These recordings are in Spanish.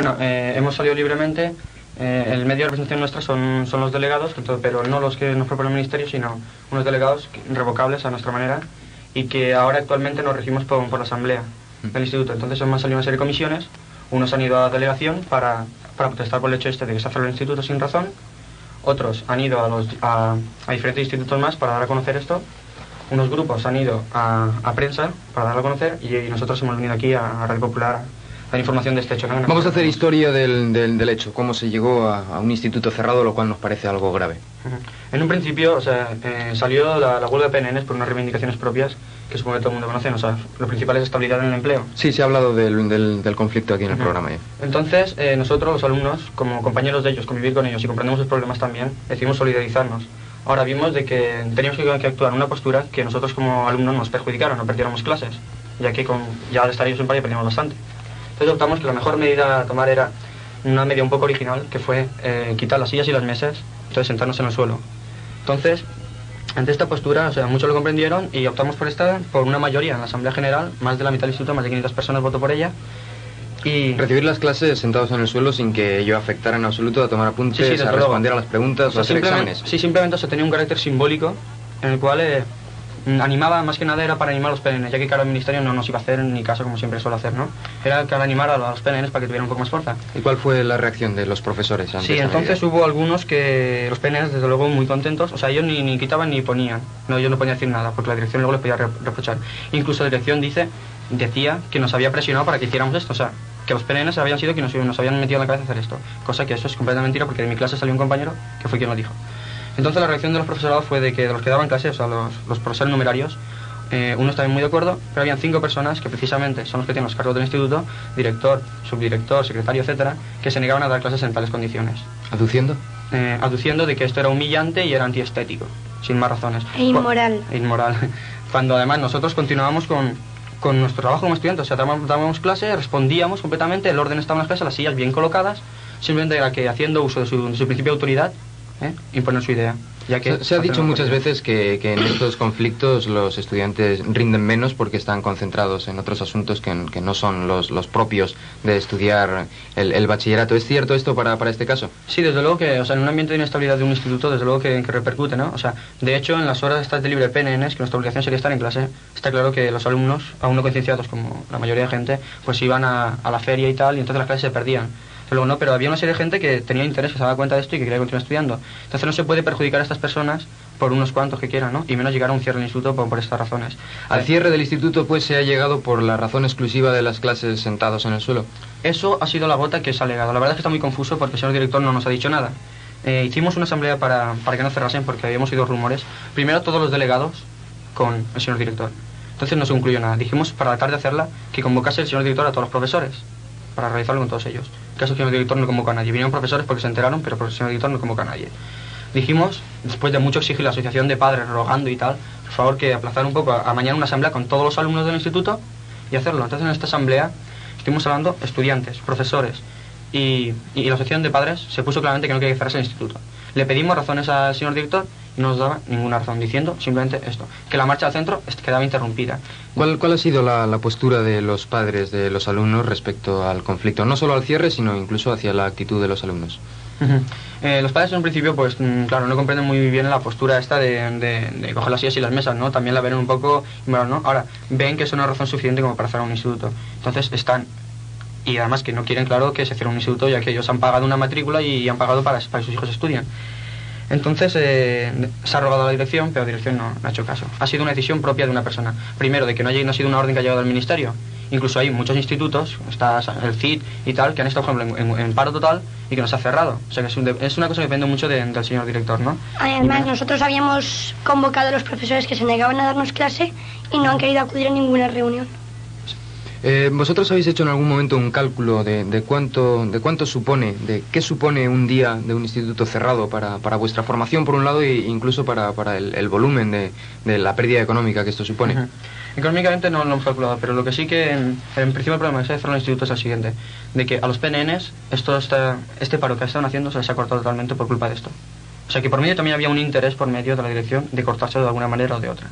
Bueno, hemos salido libremente. El medio de representación nuestra son los delegados, pero no los que nos propone el Ministerio, sino unos delegados revocables a nuestra manera y que ahora actualmente nos regimos por la Asamblea del Instituto. Entonces hemos salido una serie de comisiones, unos han ido a la delegación para protestar por el hecho de que se ha cerrado el Instituto sin razón, otros han ido a diferentes institutos más para dar a conocer esto, unos grupos han ido a prensa para darlo a conocer y nosotros hemos venido aquí a Radio Popular. La información de este hecho, ¿no? Vamos a hacer historia del hecho, cómo se llegó a un instituto cerrado, lo cual nos parece algo grave. En un principio, o sea, salió la huelga de PNNs por unas reivindicaciones propias que supongo que todo el mundo conoce, o sea, lo principal es estabilidad en el empleo. Sí, se ha hablado del conflicto aquí en el programa. Entonces, nosotros los alumnos, como compañeros de ellos, convivir con ellos y comprendemos sus problemas también, decidimos solidarizarnos. Ahora vimos de que teníamos que actuar en una postura que nosotros como alumnos nos perjudicaron, no perdiéramos clases, ya que ya al estar ellos en paro perdíamos bastante. Entonces optamos que la mejor medida a tomar era una medida un poco original, que fue quitar las sillas y las mesas, entonces sentarnos en el suelo. Entonces, ante esta postura, o sea, muchos lo comprendieron y optamos por una mayoría en la Asamblea General, más de la mitad del instituto, más de 500 personas votó por ella. Y recibir las clases sentados en el suelo sin que ello afectara en absoluto a tomar apuntes, sí, a responder a las preguntas o sea, a hacer exámenes. Sí, simplemente o sea, tenía un carácter simbólico en el cual animaba, más que nada era para animar a los PNNs, ya que claro, el Ministerio no nos iba a hacer ni caso como siempre suele hacer, ¿no? Era para animar a los PNNs para que tuvieran un poco más fuerza. ¿Y cuál fue la reacción de los profesores ante esta entonces medida? Hubo algunos que los PNNs desde luego muy contentos, o sea, ellos ni quitaban ni ponían, no, ellos no podían decir nada, porque la dirección luego les podía reprochar. Incluso la dirección decía que nos había presionado para que hiciéramos esto, o sea, que los PNNs habían sido quienes nos habían metido en la cabeza hacer esto, cosa que eso es completamente mentira porque de mi clase salió un compañero que fue quien lo dijo. Entonces la reacción de los profesorados fue de que de los que daban clase, o sea, los profesores numerarios, unos estaban muy de acuerdo, pero habían 5 personas que precisamente son los que tienen los cargos del instituto, director, subdirector, secretario, etcétera, que se negaban a dar clases en tales condiciones. ¿Aduciendo? Aduciendo de que esto era humillante y era antiestético, sin más razones. E inmoral. Inmoral. Cuando además nosotros continuábamos con nuestro trabajo como estudiantes, o sea, dábamos clase, respondíamos completamente, el orden estaba en las clases, las sillas bien colocadas, simplemente era que haciendo uso de su principio de autoridad, imponer su idea, ya que se ha dicho muchas veces que en estos conflictos los estudiantes rinden menos porque están concentrados en otros asuntos que no son los propios de estudiar el bachillerato. ¿Es cierto esto para este caso? Sí, desde luego que, o sea, en un ambiente de inestabilidad de un instituto, desde luego que repercute, ¿no? O sea, de hecho, en las horas estas de libre PNNs, que nuestra obligación sería estar en clase, está claro que los alumnos, aún no concienciados como la mayoría de gente, pues iban a la feria y tal, y entonces las clases se perdían. Luego no, pero había una serie de gente que tenía interés, que se daba cuenta de esto y que quería continuar estudiando. Entonces no se puede perjudicar a estas personas por unos cuantos que quieran, ¿no? Y menos llegar a un cierre del instituto por estas razones. ¿Al cierre del instituto pues se ha llegado por la razón exclusiva de las clases sentados en el suelo? Eso ha sido la bota que se ha alegado. La verdad es que está muy confuso porque el señor director no nos ha dicho nada. Hicimos una asamblea para que no cerrasen porque habíamos oído rumores. Primero todos los delegados con el señor director. Entonces no se concluyó nada. Dijimos para tratar de hacerla que convocase el señor director a todos los profesores para realizarlo con todos ellos. El caso es que el director no convocó a nadie. Vinieron profesores porque se enteraron, pero el señor director no convocó a nadie. Dijimos, después de mucho exigir la asociación de padres rogando y tal, por favor que aplazar un poco a mañana una asamblea con todos los alumnos del instituto y hacerlo. Entonces en esta asamblea estuvimos hablando estudiantes, profesores y la asociación de padres se puso claramente que no quería cerrarse el instituto. Le pedimos razones al señor director y no nos daba ninguna razón, diciendo simplemente esto, que la marcha al centro quedaba interrumpida. ¿Cuál ha sido la postura de los padres de los alumnos respecto al conflicto? No solo al cierre, sino incluso hacia la actitud de los alumnos. Los padres en un principio, pues claro, no comprenden muy bien la postura esta de coger las sillas y las mesas, ¿no? También la ven un poco, bueno, ¿no? Ahora, ven que es una razón suficiente como para cerrar un instituto. Entonces están, y además que no quieren, claro, que se cierre un instituto, ya que ellos han pagado una matrícula y han pagado para que sus hijos estudian. Entonces se ha rogado a la dirección, pero la dirección no ha hecho caso. Ha sido una decisión propia de una persona. Primero, de que no ha sido una orden que ha llegado al Ministerio. Incluso hay muchos institutos, está el CID y tal, que han estado, por ejemplo, en paro total y que nos ha cerrado. O sea, que es una cosa que depende mucho del señor director, ¿no? Además, nosotros habíamos convocado a los profesores que se negaban a darnos clase y no han querido acudir a ninguna reunión. ¿Vosotros habéis hecho en algún momento un cálculo de qué supone un día de un instituto cerrado para vuestra formación por un lado e incluso para el volumen de la pérdida económica que esto supone? Económicamente no lo hemos calculado, pero lo que sí que en principio el problema que se ha cerrado el instituto es el siguiente, de que a los PNNs este paro que estaban haciendo se les ha cortado totalmente por culpa de esto. O sea que por medio también había un interés por medio de la dirección de cortarse de alguna manera o de otra.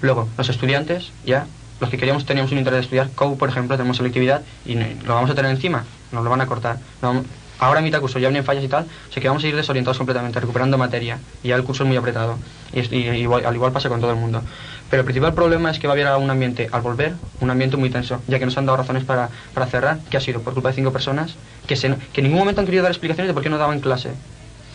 Luego, los estudiantes ya... Los que queríamos teníamos un interés de estudiar COU, por ejemplo, tenemos selectividad y lo vamos a tener encima. nos lo van a cortar. No, ahora a mitad curso ya vienen fallas y tal, o sea que vamos a ir desorientados completamente, recuperando materia, y ya el curso es muy apretado, y al igual pasa con todo el mundo. Pero el principal problema es que va a haber un ambiente, al volver, un ambiente muy tenso, ya que nos han dado razones para cerrar, que ha sido por culpa de 5 personas, que en ningún momento han querido dar explicaciones de por qué no daban clase.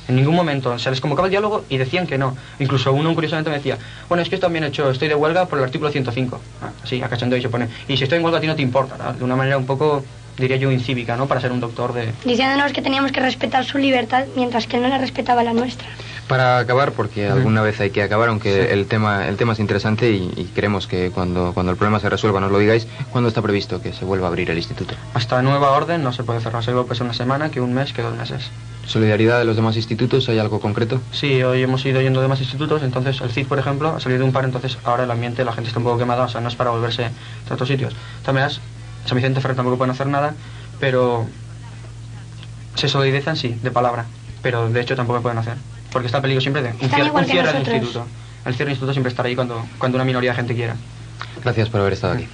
En ningún momento, se les convocaba el diálogo y decían que no. Incluso uno curiosamente me decía, bueno, es que esto también he hecho, estoy de huelga por el artículo 105. Así, a cachondeo, y se pone, y si estoy en huelga a ti no te importa, ¿no? De una manera un poco, diría yo, incívica, ¿no? Para ser un doctor de... Diciéndonos que teníamos que respetar su libertad, mientras que él no la respetaba la nuestra. Para acabar, porque alguna vez hay que acabar, aunque sí, el tema es interesante y queremos que cuando el problema se resuelva nos lo digáis. ¿Cuándo está previsto que se vuelva a abrir el instituto? Hasta nueva orden no se puede cerrar, se va a ser una semana, que un mes, que 2 meses. ¿Solidaridad de los demás institutos? ¿Hay algo concreto? Sí, hoy hemos ido yendo a demás institutos, entonces el CID, por ejemplo, ha salido de un par, entonces ahora el ambiente, la gente está un poco quemada, o sea, no es para volverse a otros sitios. También San Vicente Ferrer tampoco pueden hacer nada, pero se solidarizan, sí, de palabra, pero de hecho tampoco pueden hacer, porque está el peligro siempre de un cierre del instituto. El cierre del instituto siempre estará ahí cuando una minoría de gente quiera. Gracias por haber estado aquí.